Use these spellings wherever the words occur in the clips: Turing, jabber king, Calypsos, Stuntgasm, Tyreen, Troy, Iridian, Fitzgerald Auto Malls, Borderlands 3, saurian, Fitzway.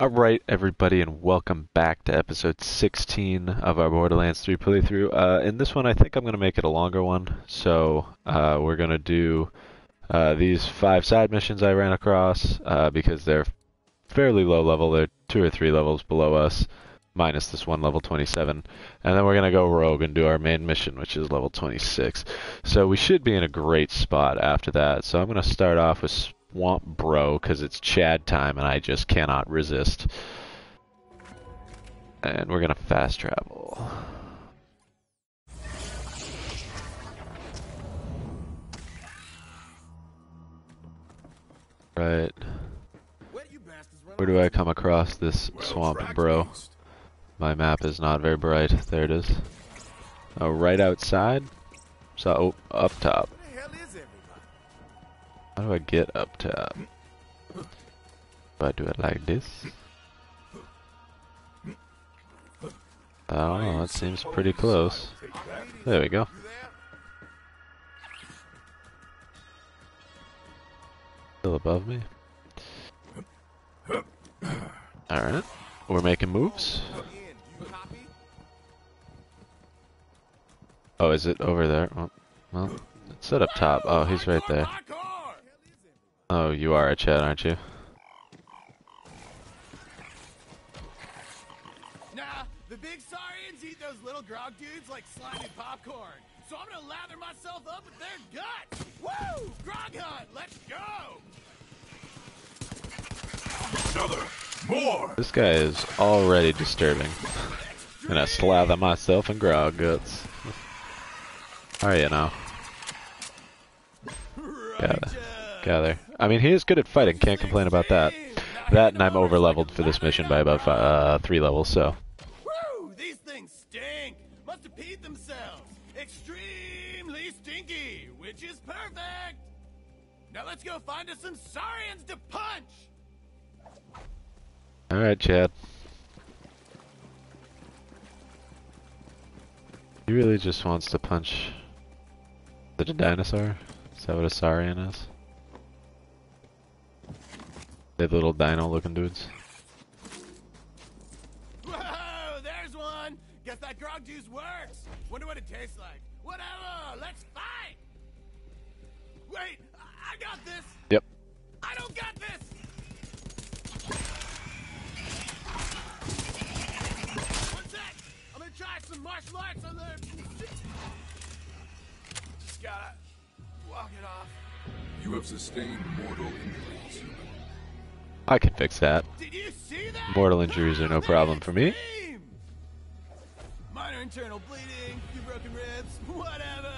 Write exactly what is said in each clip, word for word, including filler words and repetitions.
Alright everybody, and welcome back to episode sixteen of our Borderlands three playthrough. Uh, in this one I think I'm going to make it a longer one, so uh, we're going to do uh, these five side missions I ran across uh, because they're fairly low level. They're two or three levels below us, minus this one level twenty-seven, and then we're going to go rogue and do our main mission, which is level twenty-six. So we should be in a great spot after that, so I'm going to start off with Swamp Bro, because it's Chad time and I just cannot resist. And we're gonna fast travel. Right. Where do I come across this Swamp Bro? My map is not very bright. There it is. Oh, right outside? So, oh, up top. How do I get up top? If I do it like this. Oh, that seems pretty close. There we go. Still above me. Alright, we're making moves. Oh, is it over there? Well, well, it's set up top. Oh, he's right there. Oh, you are a Chad, aren't you? Nah, the big saurians eat those little grog dudes like slimy popcorn. So I'm gonna lather myself up with their guts! Woo! Grog hunt, let's go! Another! More! This guy is already disturbing. And I slather myself in grog guts. How are you now? Right. Gather. I mean, he is good at fighting, can't complain about that. That, and I'm over-leveled for this mission by about five, uh, three levels, so. Woo! These things stink! Must have peed themselves! Extremely stinky, which is perfect! Now let's go find us some saurians to punch! Alright, Chad. He really just wants to punch the dinosaur? Is that what a saurian is? They little dino-looking dudes. Whoa, there's one. Guess that grog juice works. Wonder what it tastes like. Whatever. Let's fight. Wait, I got this. Yep. I don't got this. One sec. I'm gonna try some martial arts on the. Just gotta walk it off. You have sustained mortal injuries. I can fix that. Did you see that? Mortal injuries are no problem for me. Minor internal bleeding, few broken ribs, whatever.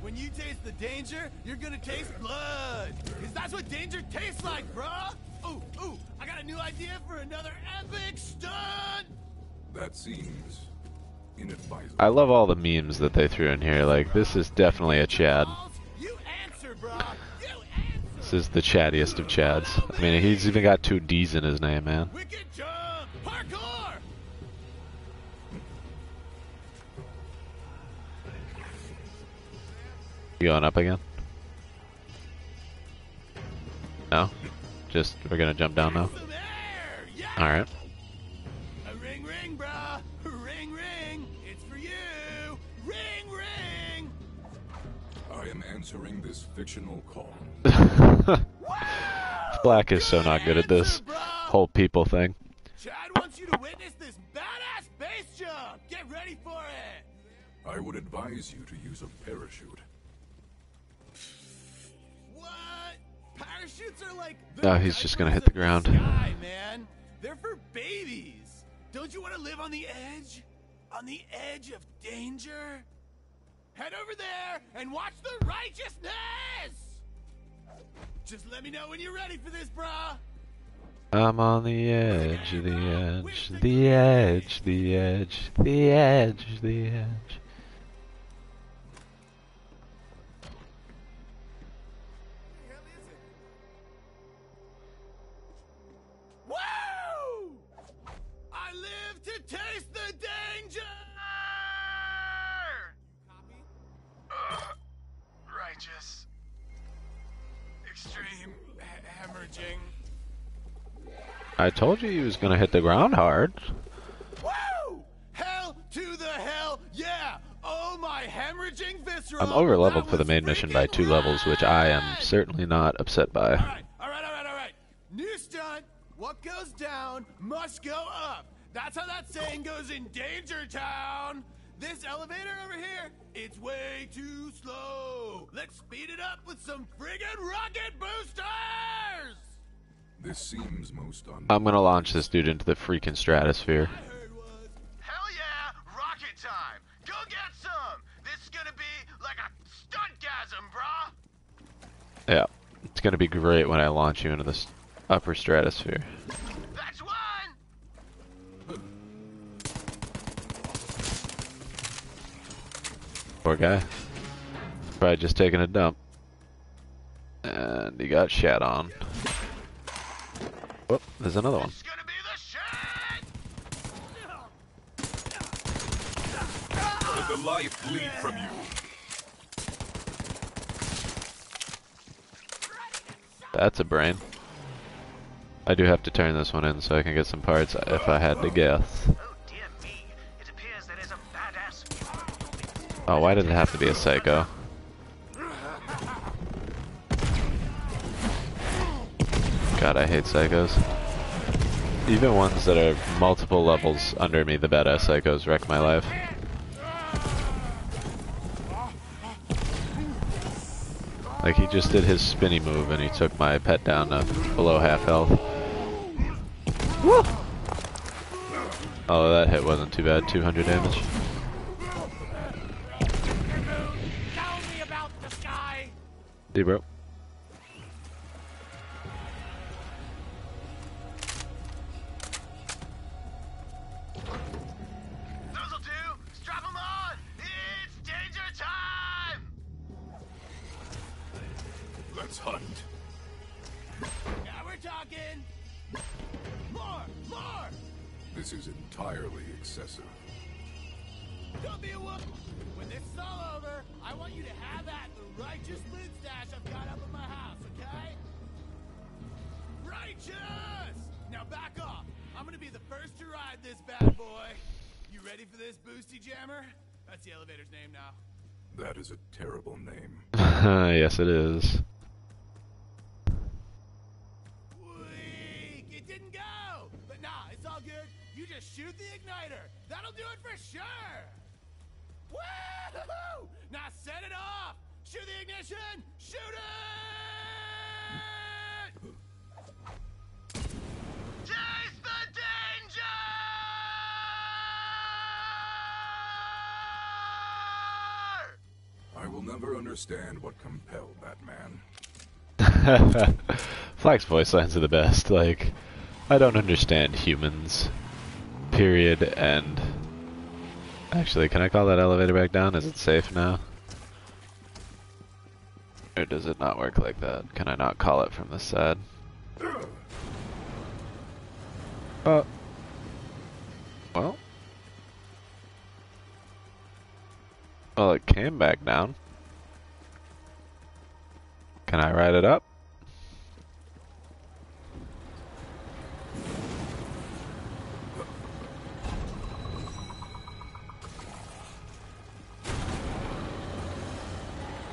When you taste the danger, you're gonna taste blood. Cause that's what danger tastes like, bruh. Ooh, ooh, I got a new idea for another epic stunt. That seems inadvisable. I love all the memes that they threw in here. Like, this is definitely a Chad. You answer, bruh. Is the chattiest of Chads. I mean, he's even got two D's in his name, man. Wicked jump! Parkour! You going up again? No? Just, we're gonna jump down now? Yeah. Alright. A ring ring, brah! Ring ring! It's for you! Ring ring! I am answering this fictional call. Black is so not good at this whole people thing. Chad wants you to witness this badass base jump. Get ready for it. I would advise you to use a parachute. What? Parachutes are like. No, he's just gonna hit the ground. Sky, man. They're for babies. Don't you want to live on the edge? On the edge of danger? Head over there and watch the righteousness. Just let me know when you're ready for this, brah. I'm on the edge, the edge, the edge, the edge, the edge, the edge. Woo! I live to taste the danger. Righteous. I told you he was gonna hit the ground hard. Woo! Hell to the hell, yeah! Oh my hemorrhaging visceral! I'm over leveled for the main mission by two rad. levels, which I am certainly not upset by. All right, all right, all right, all right. New stunt. What goes down must go up. That's how that saying goes in Danger Town. This elevator over here, it's way too slow. Let's speed it up with some friggin' rocket boosters! This seems most un- I'm gonna launch this dude into the freaking stratosphere. I heard was... Hell yeah, rocket time! Go get some! This is gonna be like a stuntgasm, brah! Yeah, it's gonna be great when I launch you into this upper stratosphere. Poor guy. Probably just taking a dump. And he got shat on. Whoop, there's another one. It's gonna be the shit! Let the life bleed from you. That's a brain. I do have to turn this one in so I can get some parts if I had to guess. Oh, why did it have to be a psycho? God, I hate psychos. Even ones that are multiple levels under me, the badass psychos wreck my life. Like, he just did his spinny move and he took my pet down to below half health. Woo! Oh, that hit wasn't too bad, two hundred damage. Hey, bro. Those will do. Strap them on. It's danger time. Let's hunt. Now we're talking. More, more. This is entirely excessive. Don't be a whoop. When this is all over, I want you to have that righteous lid stash I've got up in my house, okay? Righteous! Now back off. I'm gonna be the first to ride this bad boy. You ready for this, Boosty Jammer? That's the elevator's name now. That is a terrible name. Yes, it is. Weak. It didn't go! But nah, it's all good. You just shoot the igniter. That'll do it for sure! Woo-hoo-hoo! Now set it off! Shoot the ignition! Shoot it! Chase the danger! I will never understand what compelled that man. Flack's voice lines are the best. Like, I don't understand humans. Period. And actually, can I call that elevator back down? Is it safe now? Or does it not work like that? Can I not call it from this side? Oh. Well. Well, it came back down. Can I ride it up?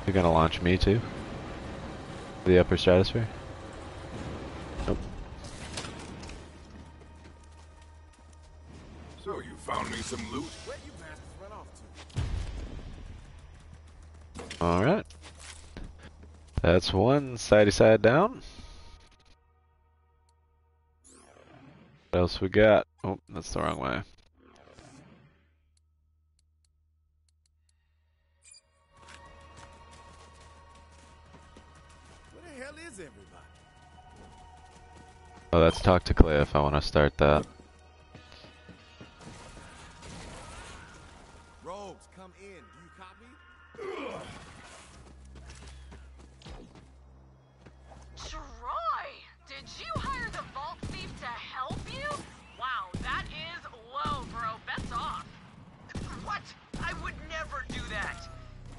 You're gonna launch me too? The upper stratosphere? Nope. So you found me some loot? Where'd you bastards run off to? Alright. That's one sidey side down. What else we got? Oh, that's the wrong way. Oh, let's talk to Clay if I want to start that. Rogues, come in. Do you copy? Troy, did you hire the vault thief to help you? Wow, that is low, bro. Bets off. What? I would never do that.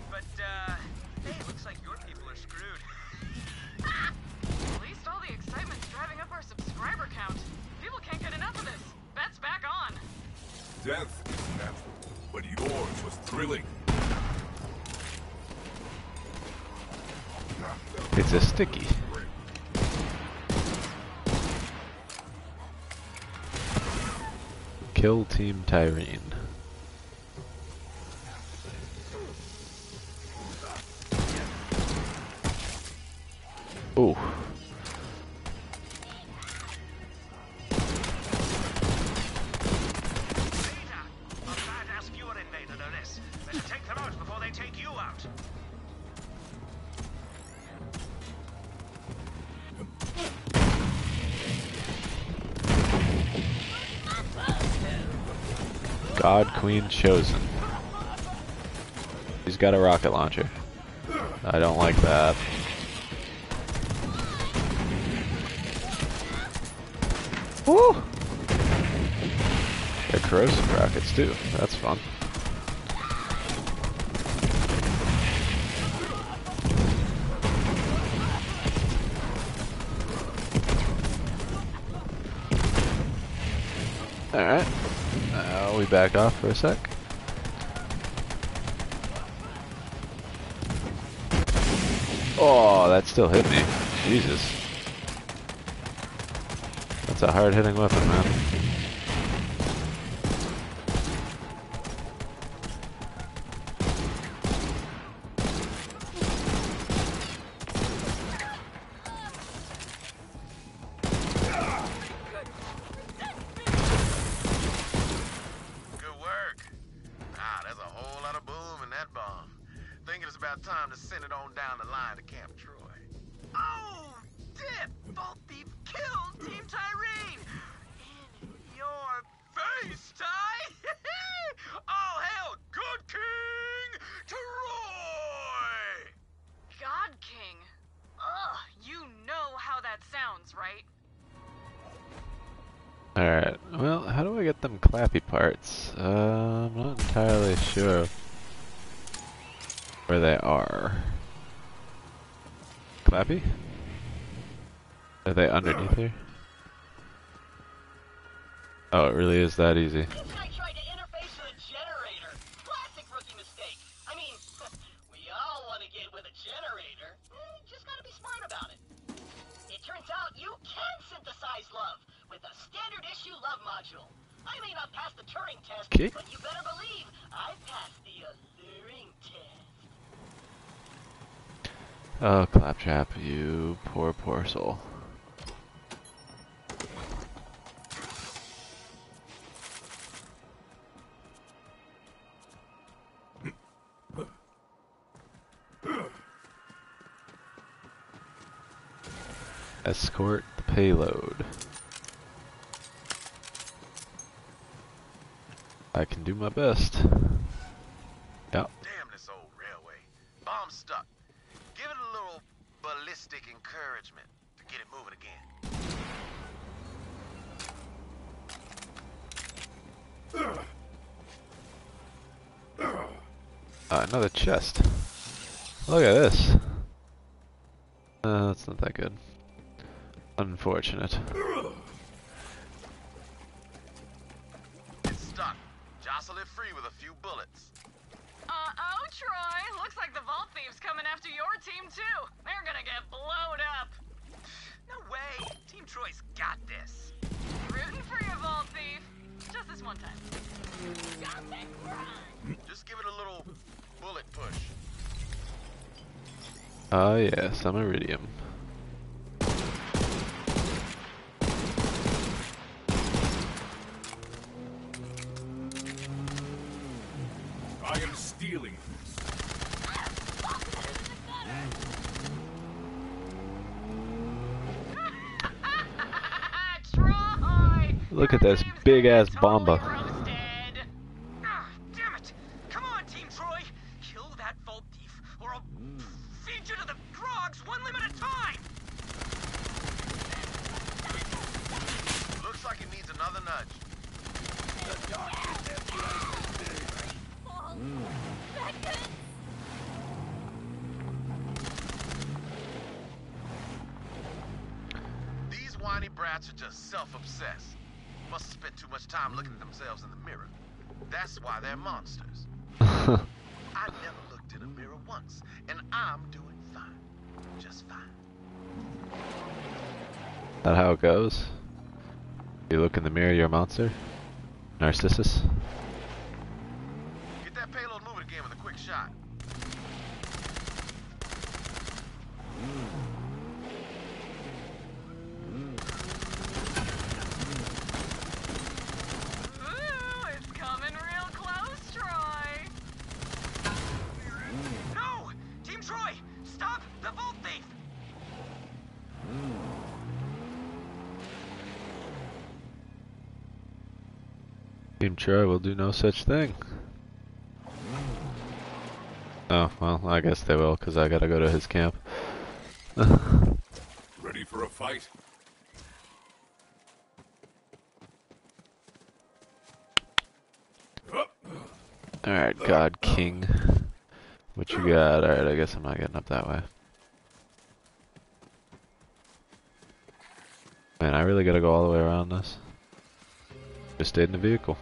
But, uh, hey, it looks like your people are screwed. At least all the excitement's driving up our subscriber count. People death is natural, but yours was thrilling. It's a sticky. Kill Team Tyreen. Oh. God Queen chosen. He's got a rocket launcher. I don't like that. Woo! They're corrosive rockets too. That's fun. Alright. Now we back off for a sec. Oh, that still hit me. Jesus. That's a hard-hitting weapon, man. About time to send it on down the line to Camp Troy. Oh, dip! Both deep killed Team Tyreen! In your face, Ty! All hail, Good King Troy! God King? Ugh, you know how that sounds, right? Alright, well, how do I get them clappy parts? Uh, I'm not entirely sure where they are. Clappy? Are they underneath here? Oh, it really is that easy. I tried to interface with a generator. Classic rookie mistake. I mean, we all want to get with a generator. Just gotta be smart about it. It turns out you can synthesize love with a standard issue love module. I may not pass the Turing test, okay, but you better believe I passed the alluring test. Oh, Claptrap, you poor, poor soul. Escort the payload. I can do my best. Yeah. Damn this old railway. Bomb stuck. Give it a little ballistic encouragement to get it moving again. Uh, another chest. Look at this. Uh, that's not that good. Unfortunate. It's stuck. Jostle it free with a few bullets. Uh-oh, Troy. Looks like the Vault Thieves coming after your team, too. They're gonna get blown up. No way. Team Troy's got this. Rooting for your Vault Thief. Just this one time. Stop it, run! Just give it a little bullet push. Ah, uh, yeah, some iridium. I am stealing. Look at this big ass bomba. Ah, damn it. Come on, Team Troy. Kill that Vault Thief, or I'll feed you to the grogs one limb at a time. Looks like it needs another nudge. The darkness. Mm. That could. These whiny brats are just self-obsessed. Must spend too much time looking at themselves in the mirror. That's why they're monsters. I never looked in a mirror once, and I'm doing fine. Just fine. That how it goes? You look in the mirror, you're a monster? Narcissus? Get that payload moving again with a quick shot. Troy will do no such thing. Oh, well, I guess they will, because I gotta go to his camp. Ready for a fight? Alright, God King. What you got? Alright, I guess I'm not getting up that way. Man, I really gotta go all the way around this. Just stayed in the vehicle.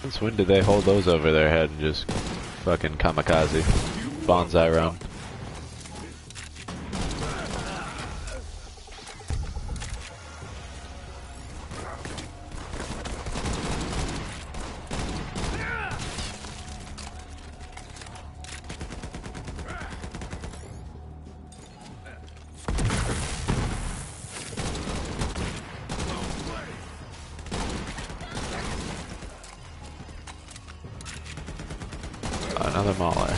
Since when did they hold those over their head and just fucking kamikaze? Bonsai round. Another mauler.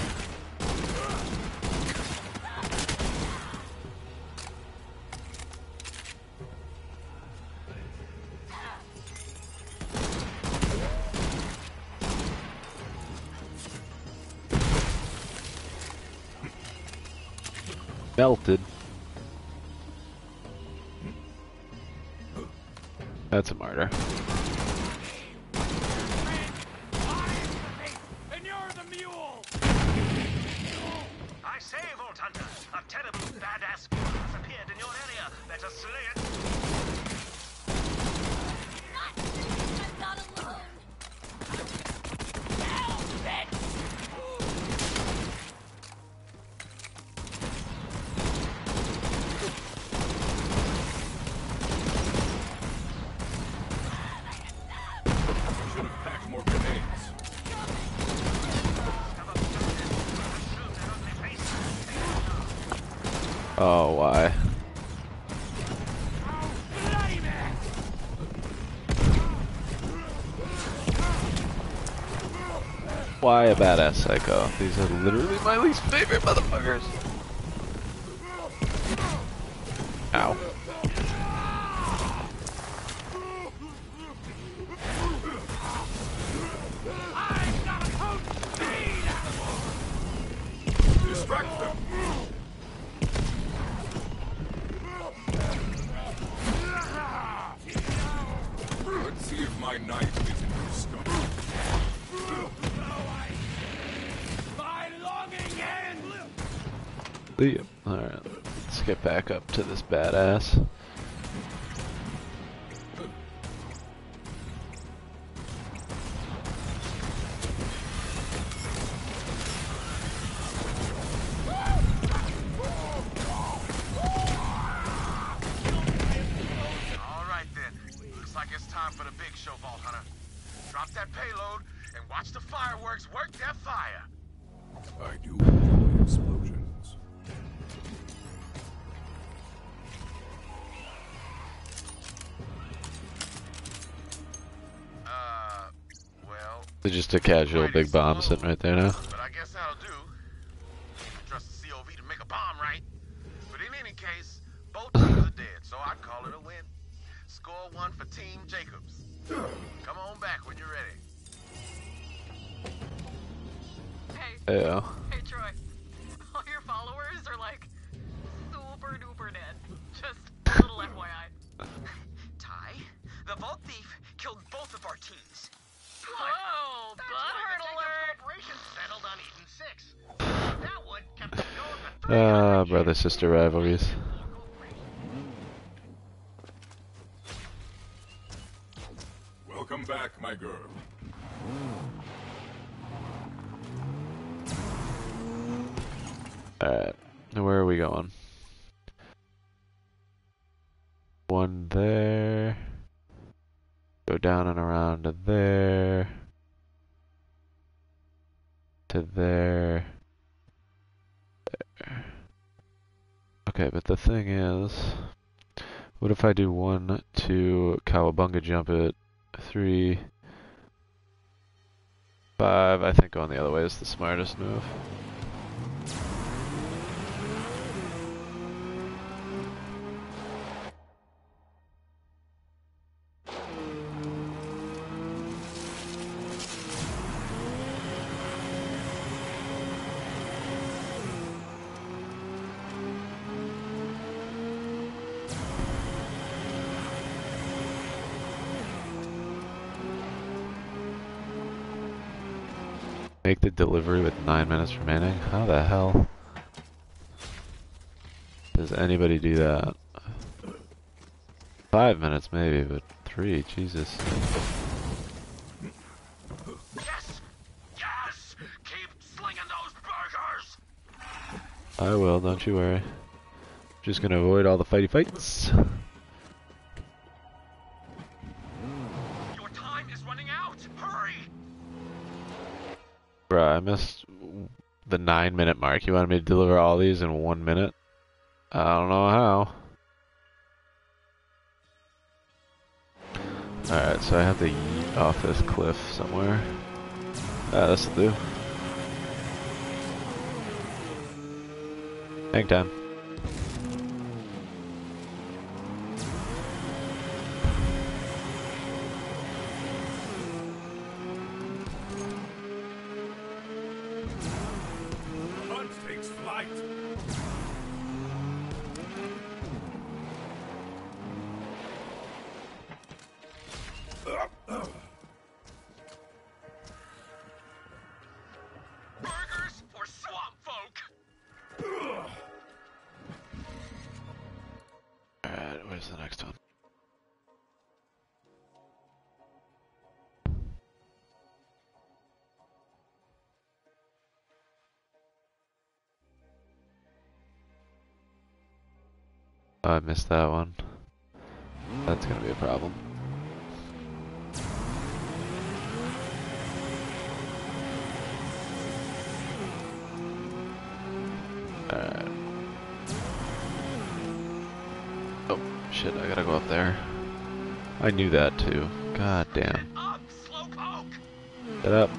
Melted. That's a martyr. Oh, why? Why a badass psycho? These are literally my least favorite motherfuckers. Ow. Alright, let's get back up to this badass. Alright then, looks like it's time for the big show, Vault Hunter. Drop that payload and watch the fireworks work their fire. I do explosion. It's just a casual big bomb sitting right there now. But I guess that'll do. Trust the C O V to make a bomb, right? But in any case, Both teams are dead, so I call it a win. Score one for Team Jacobs. Come on back when you're ready. Hey. Yeah. Hey, Troy. All your followers are like super duper dead. Just a little F Y I. Ty, the Vault Thief killed both of our teams. Whoa, butthurt alert! Corporations settled on Eden six. That one kept them going for Ah, brother sister rivalries. Welcome back, my girl. Alright, where are we going? One there. Go down and around to there. To there. There. Okay, but the thing is, what if I do one, two, cowabunga jump it, three, five, I think going the other way is the smartest move. Make the delivery with nine minutes remaining? How the hell does anybody do that? Five minutes maybe, but three, Jesus. Yes! Yes! Keep slinging those burgers! I will, don't you worry. Just gonna avoid all the fighty fights. Bruh, I missed the nine minute mark. You wanted me to deliver all these in one minute? I don't know how. Alright, so I have to yeet off this cliff somewhere. Ah, this'll do. Hang time. I missed that one. That's gonna be a problem. Alright. Oh, shit, I gotta go up there. I knew that too. God damn. Get up.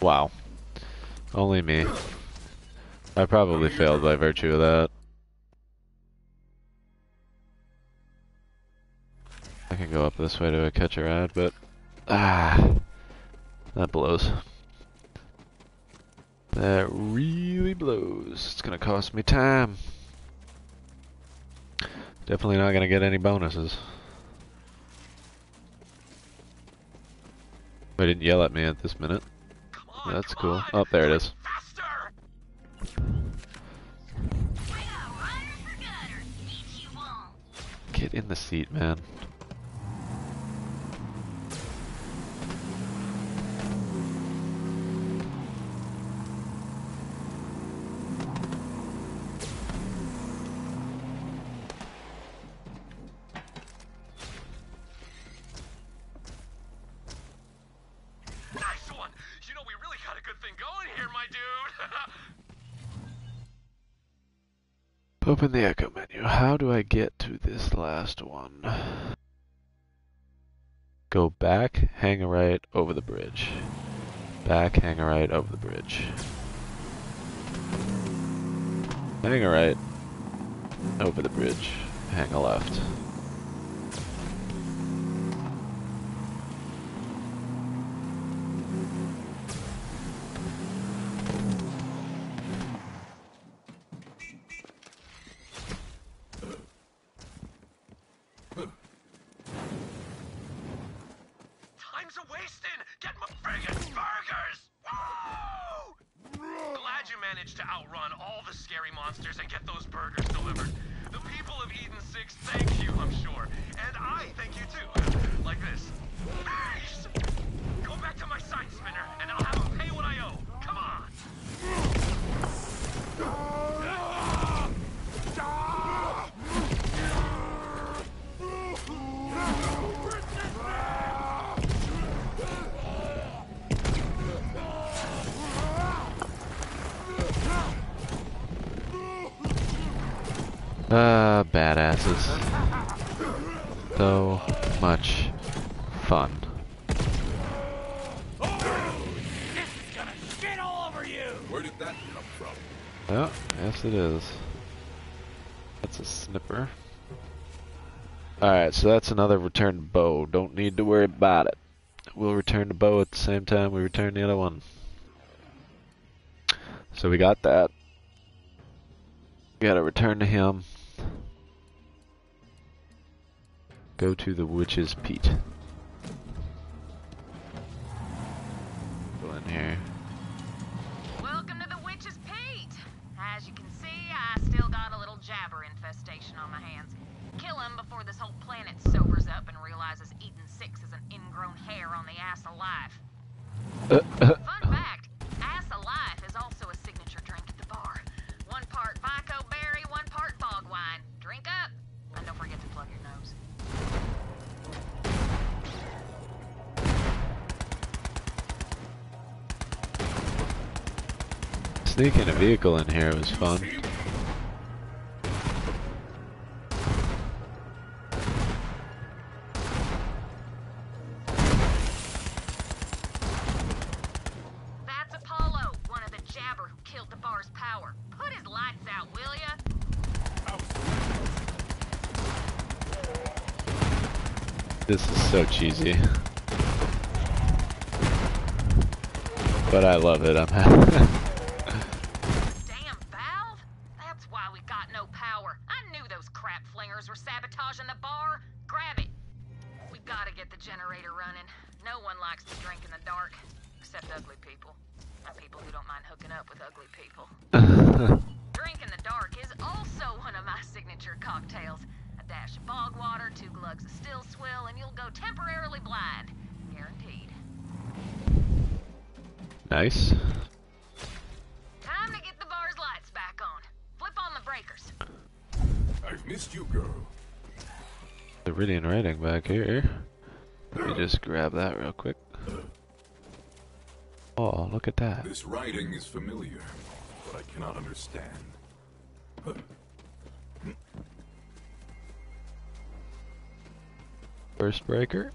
Wow. Only me. I probably failed by virtue of that. I can go up this way to catch a ride, but... Ah! That blows. That really blows. It's gonna cost me time. Definitely not gonna get any bonuses. They didn't yell at me at this minute. Yeah, that's cool. Oh, there it is. Get in the seat, man. still here, my dude! Open the echo menu. How do I get to this last one? Go back, hang right, over the bridge. Back, hang right, over the bridge. Hang right, over the bridge. Hang a left. Uh, badasses. So much fun. Oh, this is gonna shit all over you! Where did that come from? Oh, yes it is. That's a snipper. Alright, so that's another return bow. Don't need to worry about it. We'll return the bow at the same time we return the other one. So we got that. We gotta return to him. Go to the witch's Pete. Go in here. Welcome to the witch's Pete. As you can see, I still got a little jabber infestation on my hands. Kill him before this whole planet sobers up and realizes Eden Six is an ingrown hair on the ass of life. Uh, uh. Fun fact: ass of life is also a signature drink at the bar. One part Vico berry, one part bog wine. Drink up, and don't forget to plug your nose. Sneaking a vehicle in here was fun. That's Apollo, one of the jabber who killed the bar's power. Put his lights out, will ya? Oh. This is so cheesy. But I love it, I'm happy. Nice. Time to get the bar's lights back on. Flip on the breakers. I've missed you, girl. Iridian writing back here. Let me just grab that real quick. Oh, look at that. This writing is familiar, but I cannot understand. First breaker.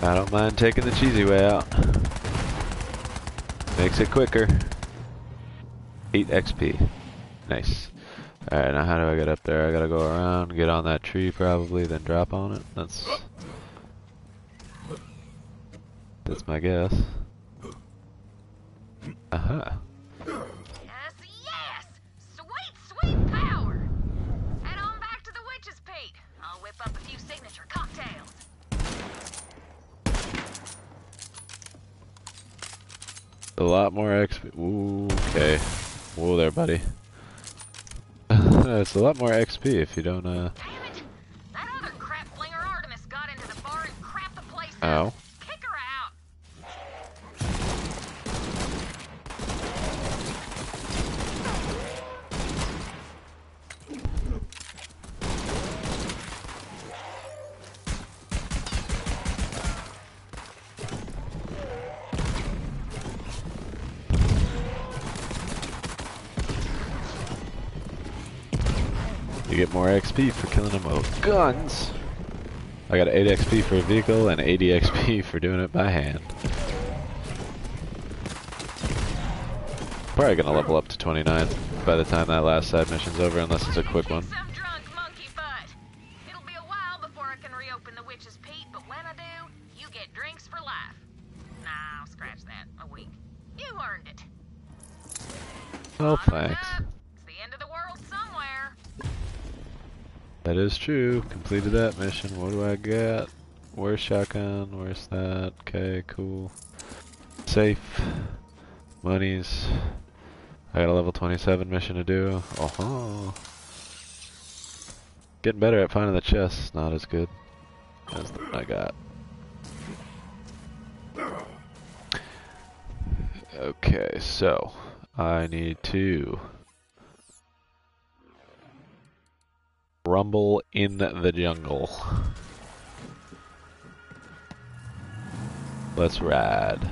I don't mind taking the cheesy way out. Makes it quicker. eight X P. Nice. Alright, now how do I get up there? I gotta go around, get on that tree probably, then drop on it. That's... That's my guess. Aha. Uh-huh. Yes, yes! Sweet, sweet power! And all A lot more X P. Ooh, okay. Whoa there, buddy. It's a lot more X P if you don't, uh... That other crap flinger Artemis got into the bar and crapped the place out. Ow. Kick her out! Get more X P for killing them with guns. I got eight X P for a vehicle and eighty X P for doing it by hand. Probably gonna level up to twenty-nine by the time that last side mission's over, unless it's a quick one. Some drunk monkey butt. It'll be a while before I can reopen the witch's peat, but when I do, you get drinks for life. Nah, I'll scratch that. A week. You earned it. Oh, thanks. That is true. Completed that mission. What do I get? Where's shotgun? Where's that? Okay, cool. Safe. Monies. I got a level twenty-seven mission to do. Oh-ho. Getting better at finding the chests. Not as good as the one I got. Okay, so I need to rumble in the jungle. Let's ride.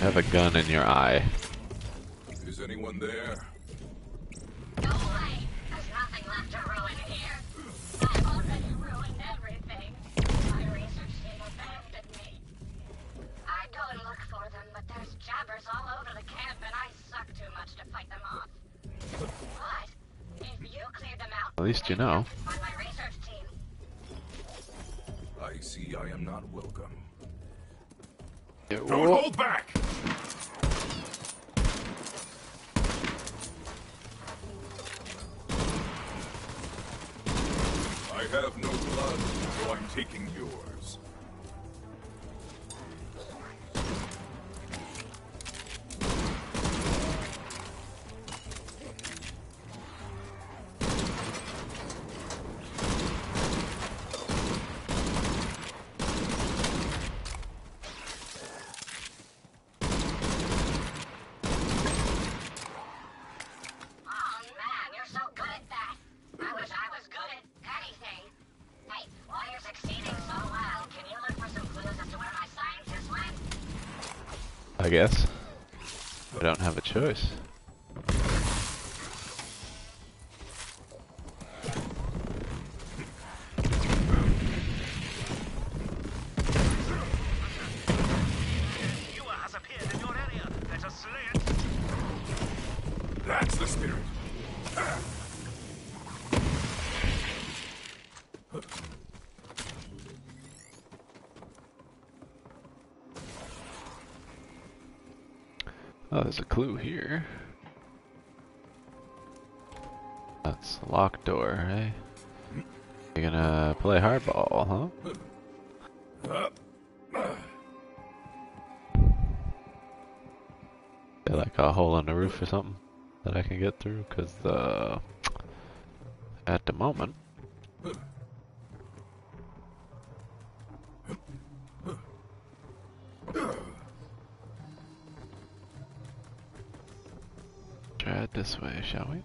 Have a gun in your eye. Is anyone there? Go away. There's nothing left to ruin here. I've already ruined everything. My research team abandoned me. I go and look for them, but there's jabbers all over the camp, and I suck too much to fight them off. But if you clear them out, at least you know. On my research team. I see. I am not welcome. Don't hold back. I have no blood, so I'm taking yours. I guess. I don't have a choice. That's the spirit. Oh, there's a clue here. That's the locked door, right? You're gonna play hardball, huh? Got like a hole in the roof or something that I can get through, cause uh, at the moment. This way, shall we?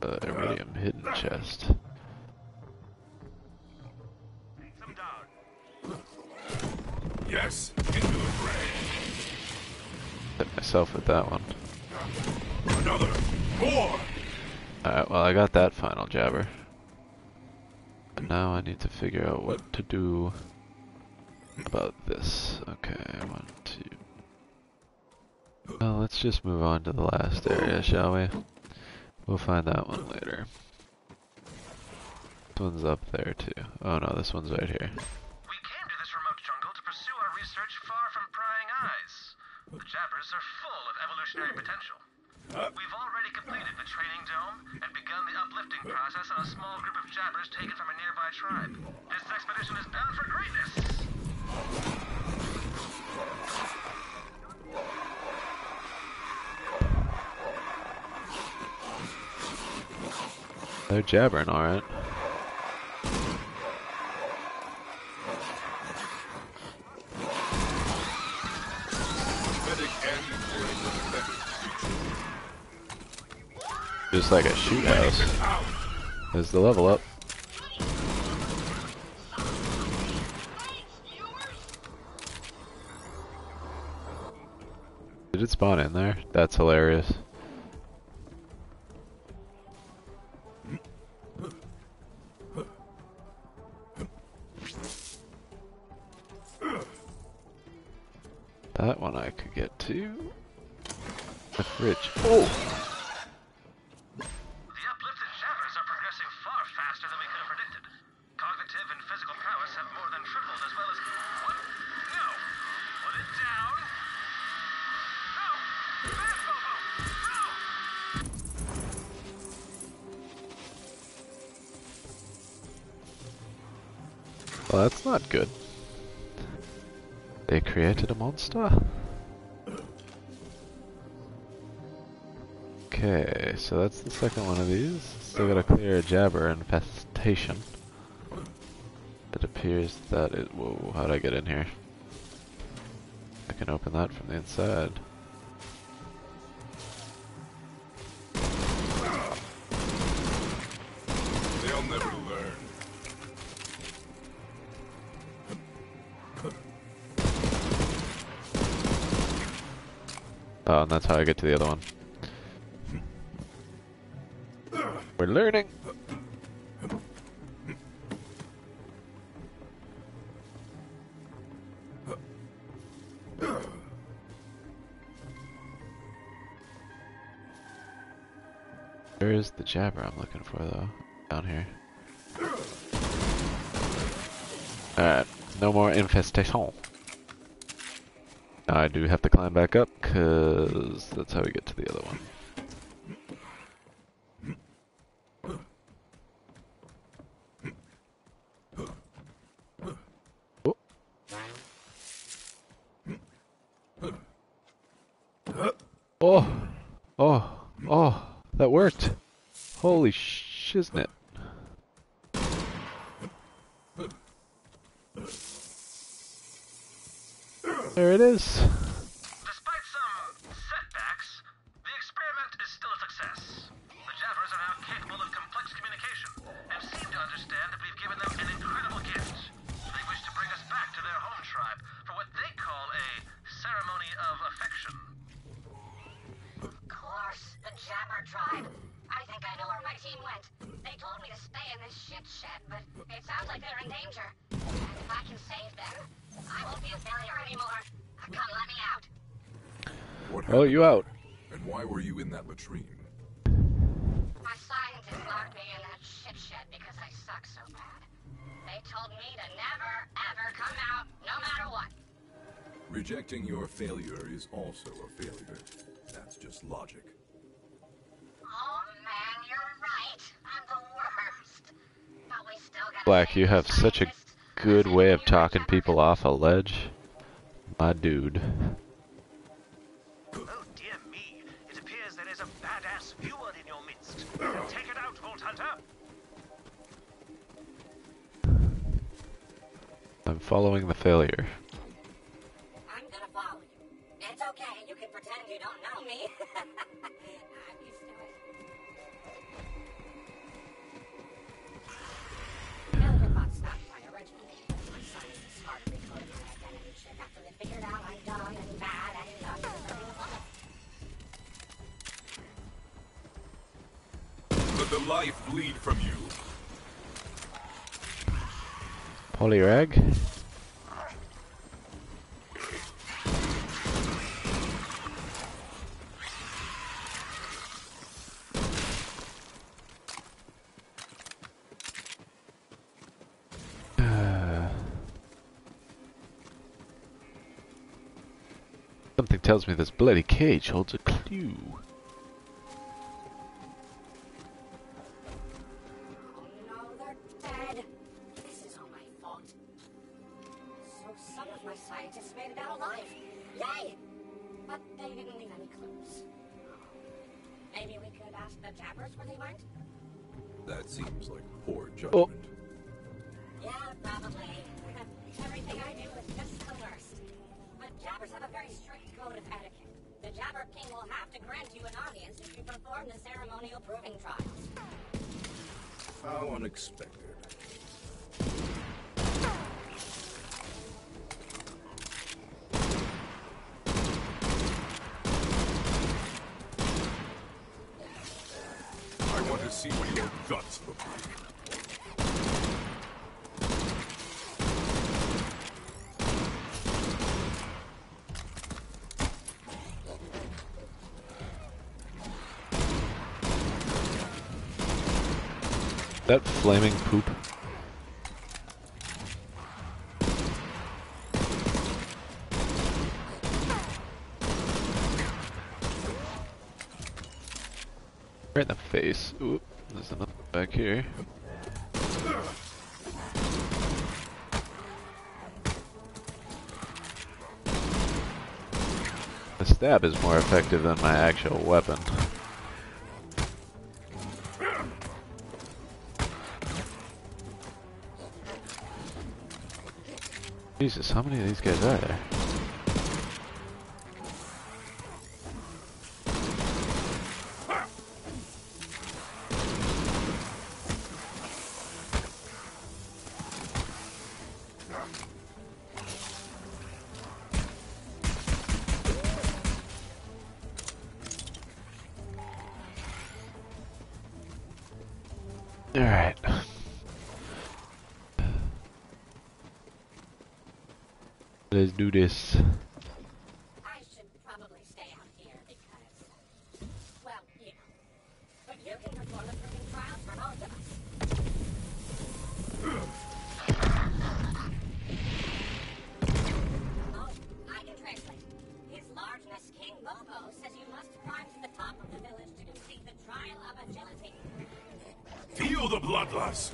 The uh, iridium hidden chest. Yes, into the fray. Hit myself with that one. Another more. All right, well I got that final jabber. But now I need to figure out what to do about this. Okay, one, two. Well, let's just move on to the last area, shall we? We'll find that one later. This one's up there, too. Oh no, this one's right here. We came to this remote jungle to pursue our research far from prying eyes. The jabbers are full of evolutionary potential. We've already completed the training dome and begun the uplifting process on a small group of jabbers taken from a nearby tribe. This expedition is bound for greatness! They're jabbering, alright. Just like a shoot house. There's the level up. Did it spawn in there? That's hilarious. That one I could get to. The fridge. Oh! The uplifted jabbers are progressing far faster than we could have predicted. Cognitive and physical prowess have more than tripled, as well as. What? No! Put it down! No! Bad Bobo! No! Well, that's not good. They created a monster? Okay, so that's the second one of these. Still gotta clear a jabber infestation. It appears that it... Whoa, how'd I get in here? I can open that from the inside. They'll never learn. Oh, and that's how I get to the other one. We're learning! Where is the jabber I'm looking for, though? Down here. Alright, no more infestation. I do have to climb back up, because that's how we get to the other one. Oh. Oh! Oh! Oh! That worked! Holy shiznit. There it is. Despite some setbacks, the experiment is still a success. The jabbers are now capable of complex communication and seem to understand that we've given them an incredible gift. They wish to bring us back to their home tribe for what they call a ceremony of affection. Of course, the jabber tribe. I think I know where my team went. They told me to stay in this shit shed, but it sounds like they're in danger. If I can save them, I won't be a failure anymore. Come, let me out. What happened? Oh, you out. And why were you in that latrine? My scientists locked me in that shit shed because I suck so bad. They told me to never, ever come out, no matter what. Rejecting your failure is also a failure. That's just logic. Oh, man, you're right. I'm the worst. But we still got Black, you have such a good way of talking people off a ledge. My dude. Oh dear me, it appears there is a badass viewer in your midst. Take it out, Vault Hunter! I'm following the failure. I'm gonna follow you. It's okay, you can pretend you don't know me. I'm used to it. Let the life bleed from you. Polyrag. Something tells me this bloody cage holds a clue. made it out alive. Yay! But they didn't leave any clues. Maybe we could ask the Jabbers where they went? That seems like poor judgment. Oh. Yeah, probably. Everything I do is just the worst. But Jabbers have a very strict code of etiquette. The Jabber King will have to grant you an audience if you perform the ceremonial proving trials. How unexpected. See what your guts look like. That flaming poop. Right in the face. Oop. There's another back here. The stab is more effective than my actual weapon. Jesus, how many of these guys are there? Alright. Let's do this. I should probably stay out here because, well, you know. But you can perform the proving trials for both of us. Oh, I can translate. His largeness, King Bobo, says you must climb to the top of the village to complete the trial of agility. Feel the bloodlust!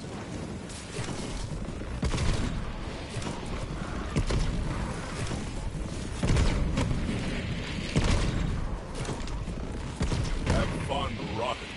Have fun, Robin.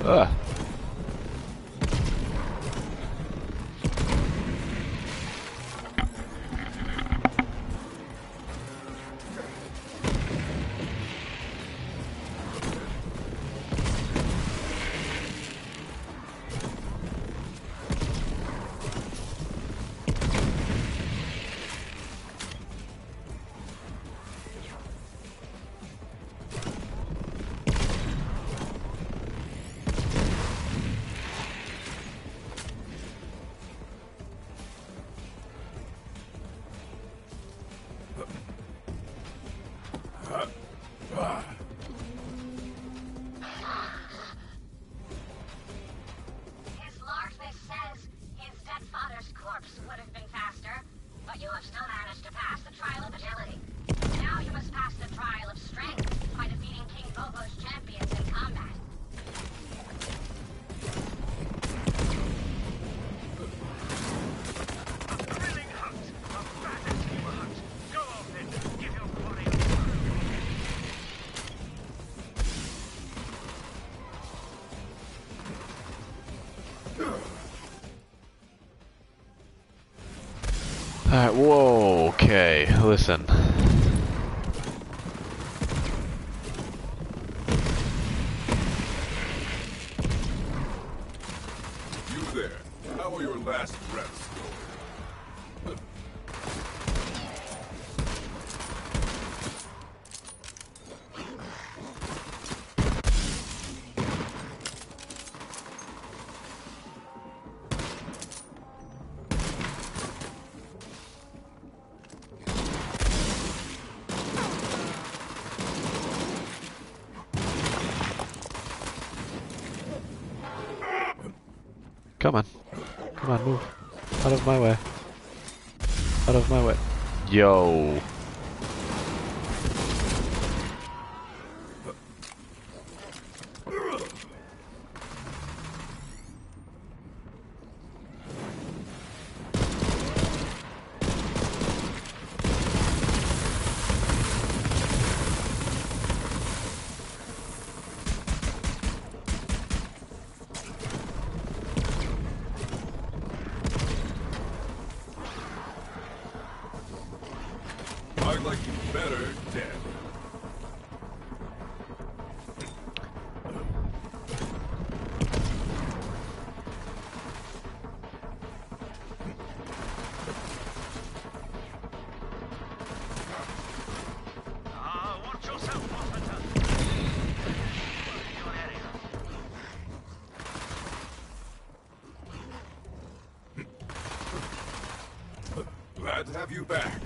Ugh. Alright, whoa, okay, listen. You there, how are your last breaths going? Come on. Come on, move. Out of my way. Out of my way. Yo. I'd like you better dead. Glad to have you back.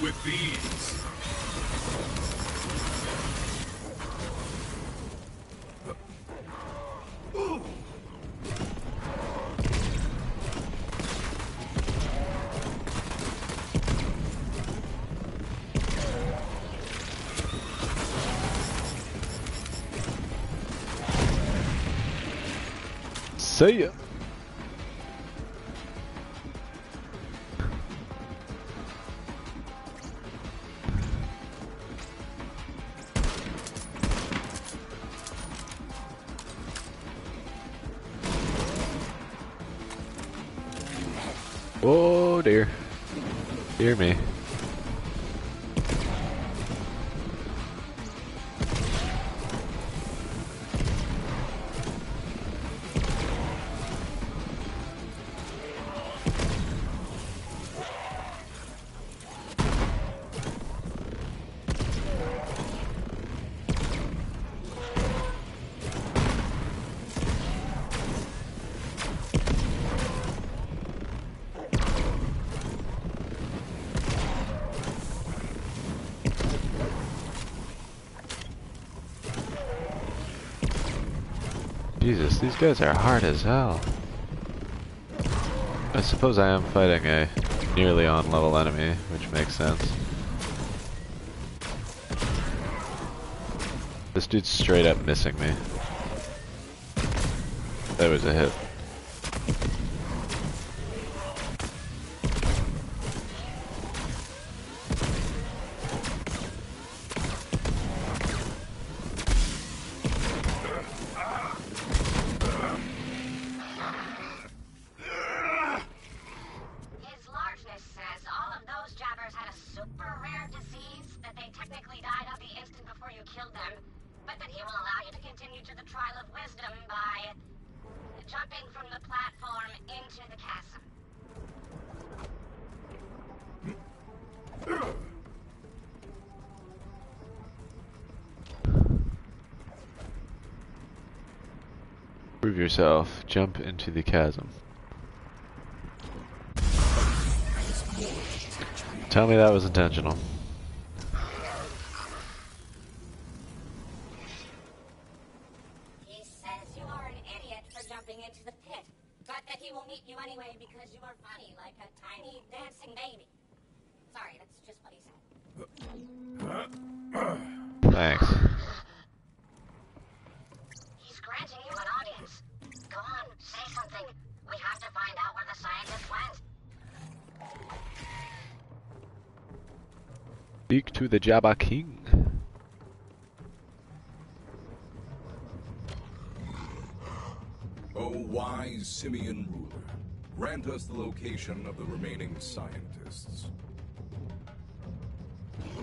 With these. See ya. Oh dear. Dear me. Jesus, these guys are hard as hell. I suppose I am fighting a nearly on level enemy, which makes sense. This dude's straight up missing me. That was a hit. Jumping from the platform into the chasm. Prove yourself. Jump into the chasm. Tell me that was intentional. Thanks. He's granting you an audience. Go on, say something. We have to find out where the scientist went. Speak to the Jabba King. O wise Simian ruler, Grant us the location of the remaining scientists. He's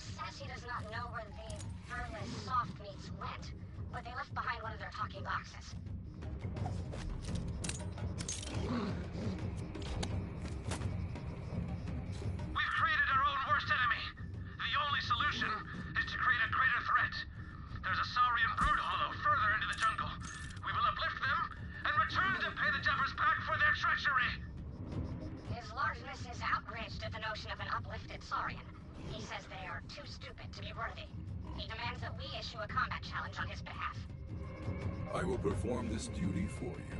says he does not know where the vermin soft meats went, but they left behind one of their talking boxes. We've created our own worst enemy. The only solution is to create a greater threat. There's a Saurian brood hollow further into the jungle. We will uplift them and return to pay the Jeffers back for their treachery. His largeness is outraged at the notion of an uplifted Saurian. He says they are too stupid to be worthy. He demands that we issue a combat challenge on his behalf. I will perform this duty for you.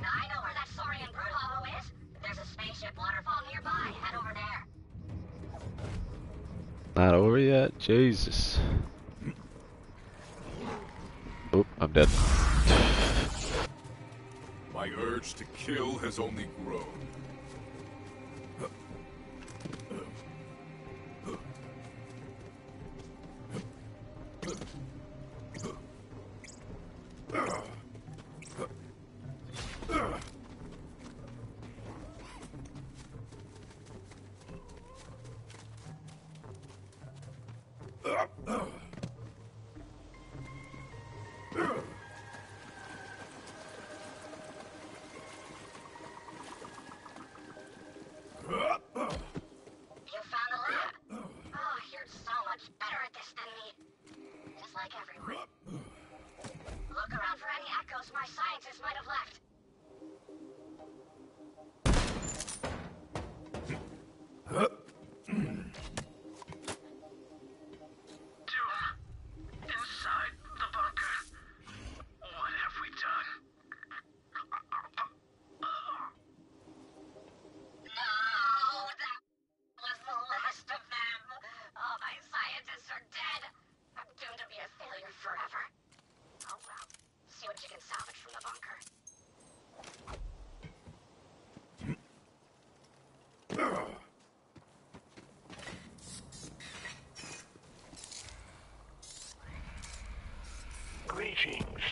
Now, I know where that Saurian brood hollow is. There's a spaceship waterfall nearby. Head over there. Not over yet? Jesus. Oh, I'm dead. My urge to kill has only grown.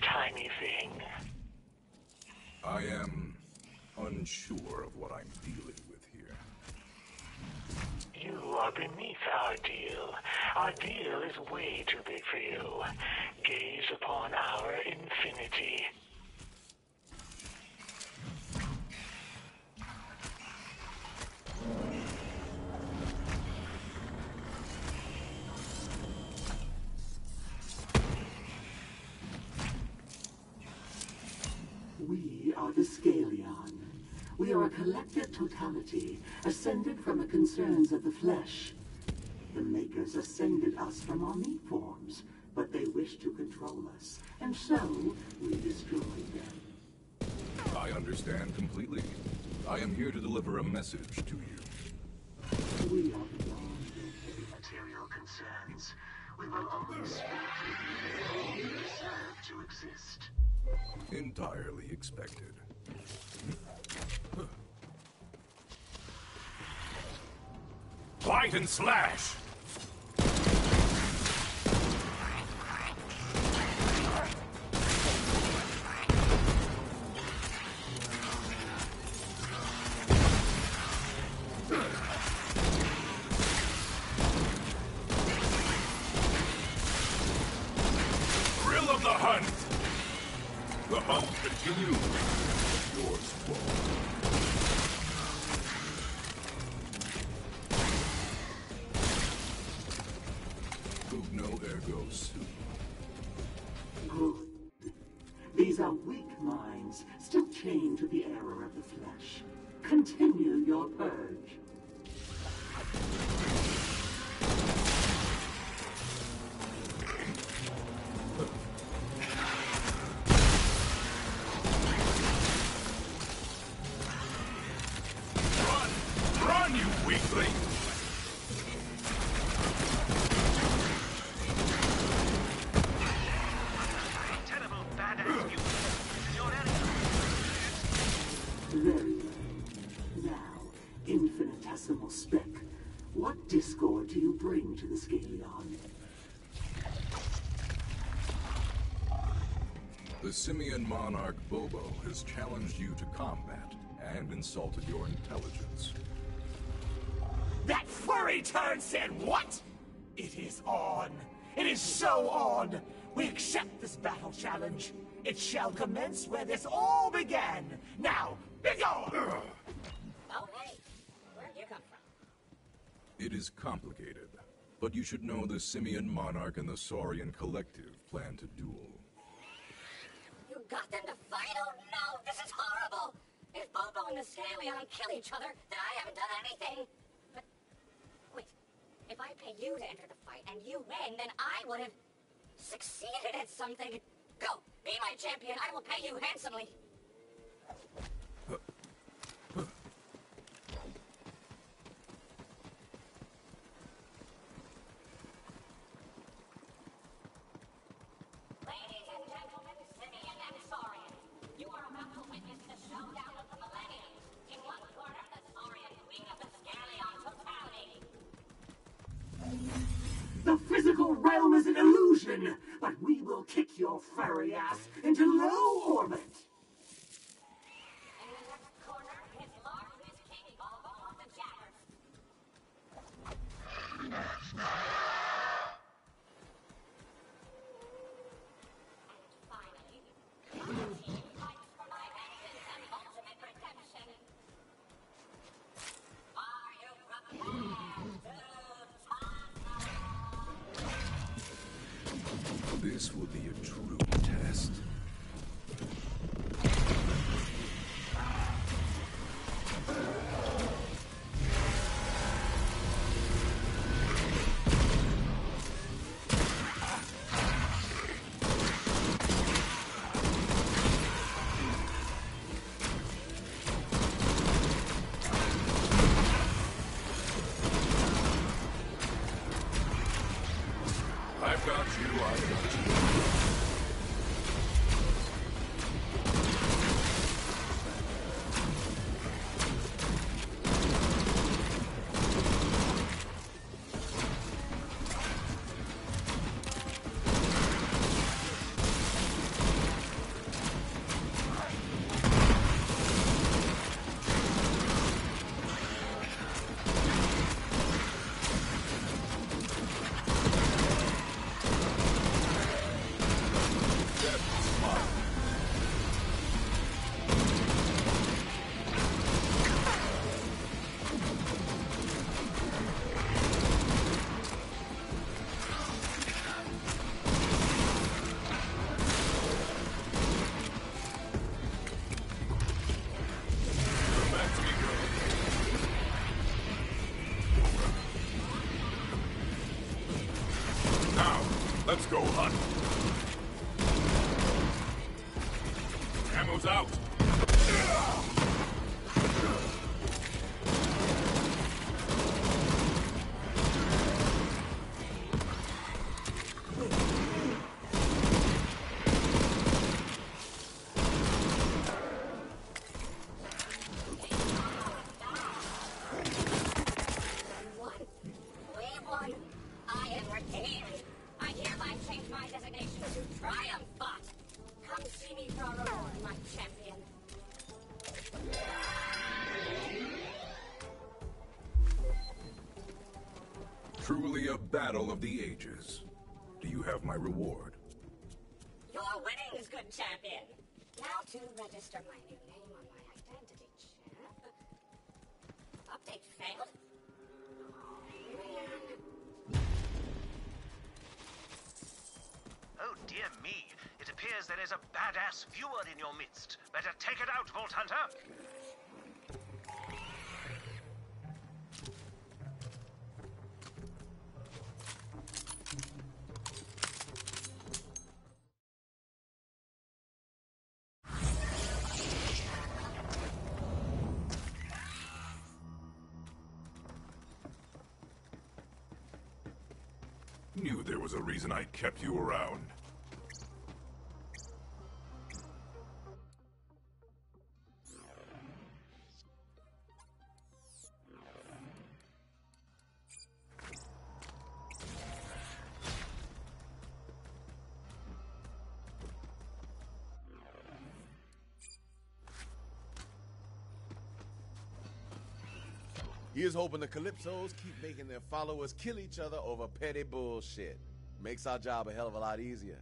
Tiny thing. I am unsure of what I'm dealing with here. You are beneath our deal. Our deal is way too big for you. Gaze upon our infinity. Collective totality, ascended from the concerns of the flesh. The Makers ascended us from our meat forms, but they wished to control us, and so we destroyed them. I understand completely. I am here to deliver a message to you. We are beyond any material concerns. We will always speak to you. We deserve to exist. Entirely expected. Bite and slash! Thrill of the hunt! The hunt continues. Yours, Troy. Good. These are weak minds, still chained to the error of the flesh. Continue your purge. What The simian monarch Bobo has challenged you to combat and insulted your intelligence. That furry turd said what? It is on. It is so on. We accept this battle challenge. It shall commence where this all began. Now, begone! All right. Where'd you come from? It is complicated, but you should know the simian monarch and the saurian collective plan to duel. You got them to fight? Oh no, this is horrible! If Bobo and the Scalion kill each other, then I haven't done anything. But, wait, if I pay you to enter the fight and you win, then I would have succeeded at something. Go, be my champion, I will pay you handsomely. Huh. Huh. Ladies and gentlemen, Simian and Saurian, you are about to witness the showdown of the millennium. In one corner, the Saurian wing of the Scalion totality. The physical realm is an illusion, but we will kick your furry ass into low orbit. In the next corner, his large is King Bobo of the Jabbers. And finally, my team fights for my vengeance and ultimate redemption. Are you prepared to? This will be a true test. Let's go hunt. Ammo's out. Truly a battle of the ages. Do you have my reward? Your winning is good, champion. Now to register my new name on my identity chip. Update failed. Oh, man. Oh dear me. It appears there is a badass viewer in your midst. Better take it out, Vault Hunter. Knew there was a reason I kept you around. He is hoping the Calypsos keep making their followers kill each other over petty bullshit. Makes our job a hell of a lot easier.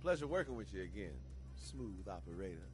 Pleasure working with you again, smooth operator.